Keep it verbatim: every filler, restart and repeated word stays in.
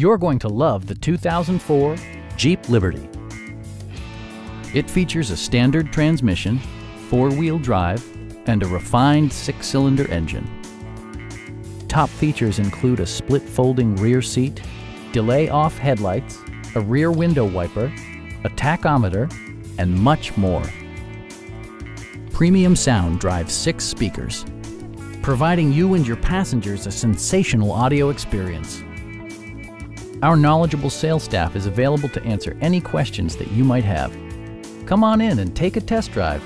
You're going to love the two thousand four Jeep Liberty. It features a standard transmission, four-wheel drive, and a refined six-cylinder engine. Top features include a split folding rear seat, delay-off headlights, a rear window wiper, a tachometer, and much more. Premium sound drives six speakers, providing you and your passengers a sensational audio experience. Our knowledgeable sales staff is available to answer any questions that you might have. Come on in and take a test drive.